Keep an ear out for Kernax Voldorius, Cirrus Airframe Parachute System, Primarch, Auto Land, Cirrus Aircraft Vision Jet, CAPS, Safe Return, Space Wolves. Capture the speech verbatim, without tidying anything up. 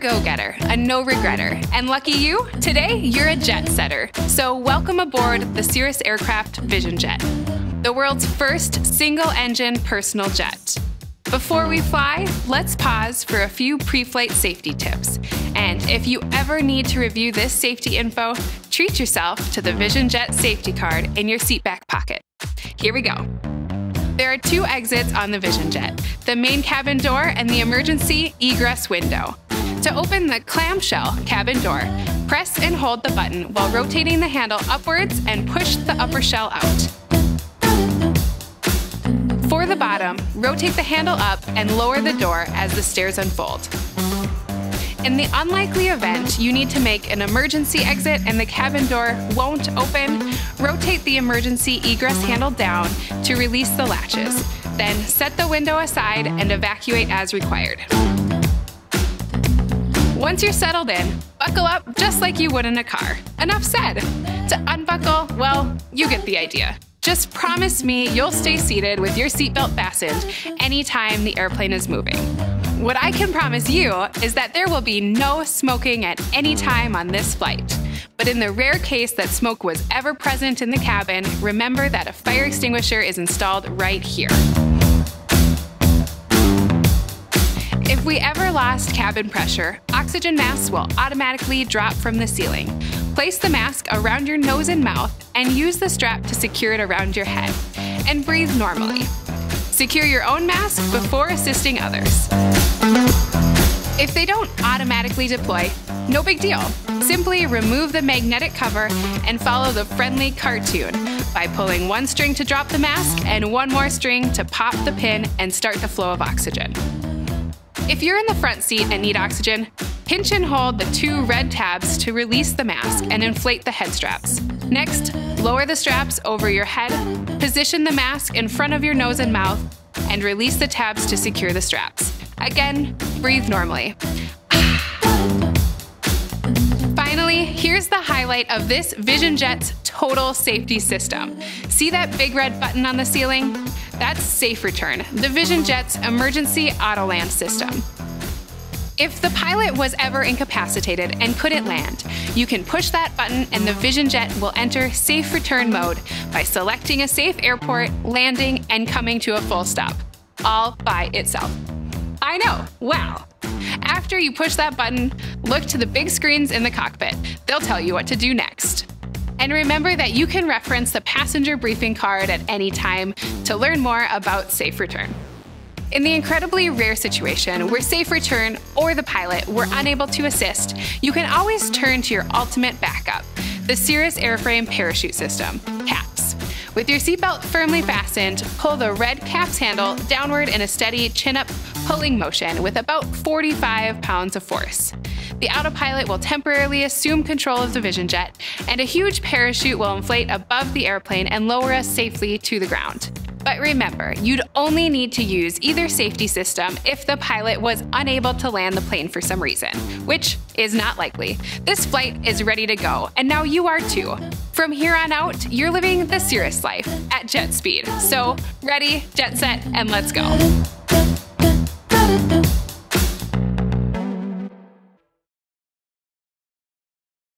go-getter, a no-regretter, and lucky you, today you're a jet setter. So welcome aboard the Cirrus Aircraft Vision Jet, the world's first single-engine personal jet. Before we fly, let's pause for a few pre-flight safety tips. And if you ever need to review this safety info, treat yourself to the Vision Jet safety card in your seatback pocket. Here we go. There are two exits on the Vision Jet, the main cabin door and the emergency egress window. To open the clamshell cabin door, press and hold the button while rotating the handle upwards and push the upper shell out. For the bottom, rotate the handle up and lower the door as the stairs unfold. In the unlikely event you need to make an emergency exit and the cabin door won't open, rotate the emergency egress handle down to release the latches. Then set the window aside and evacuate as required. Once you're settled in, buckle up just like you would in a car. Enough said. To unbuckle, well, you get the idea. Just promise me you'll stay seated with your seatbelt fastened anytime the airplane is moving. What I can promise you is that there will be no smoking at any time on this flight. But in the rare case that smoke was ever present in the cabin, remember that a fire extinguisher is installed right here. If we ever lost cabin pressure, oxygen masks will automatically drop from the ceiling. Place the mask around your nose and mouth and use the strap to secure it around your head. And breathe normally. Secure your own mask before assisting others. If they don't automatically deploy, no big deal. Simply remove the magnetic cover and follow the friendly cartoon by pulling one string to drop the mask and one more string to pop the pin and start the flow of oxygen. If you're in the front seat and need oxygen, pinch and hold the two red tabs to release the mask and inflate the head straps. Next, lower the straps over your head, position the mask in front of your nose and mouth, and release the tabs to secure the straps. Again, breathe normally. Finally, here's the highlight of this Vision Jet's total safety system. See that big red button on the ceiling? That's Safe Return, the Vision Jet's emergency auto land system. If the pilot was ever incapacitated and couldn't land, you can push that button and the Vision Jet will enter Safe Return mode by selecting a safe airport, landing, and coming to a full stop, all by itself. I know, wow. After you push that button, look to the big screens in the cockpit. They'll tell you what to do next. And remember that you can reference the passenger briefing card at any time to learn more about Safe Return. In the incredibly rare situation where Safe Return or the pilot were unable to assist, you can always turn to your ultimate backup, the Cirrus Airframe Parachute System, CAPS. With your seatbelt firmly fastened, pull the red CAPS handle downward in a steady chin-up pulling motion with about forty-five pounds of force. The autopilot will temporarily assume control of the Vision Jet, and a huge parachute will inflate above the airplane and lower us safely to the ground. But remember, you'd only need to use either safety system if the pilot was unable to land the plane for some reason, which is not likely. This flight is ready to go, and now you are too. From here on out, you're living the Cirrus life at jet speed. So ready, jet set, and let's go.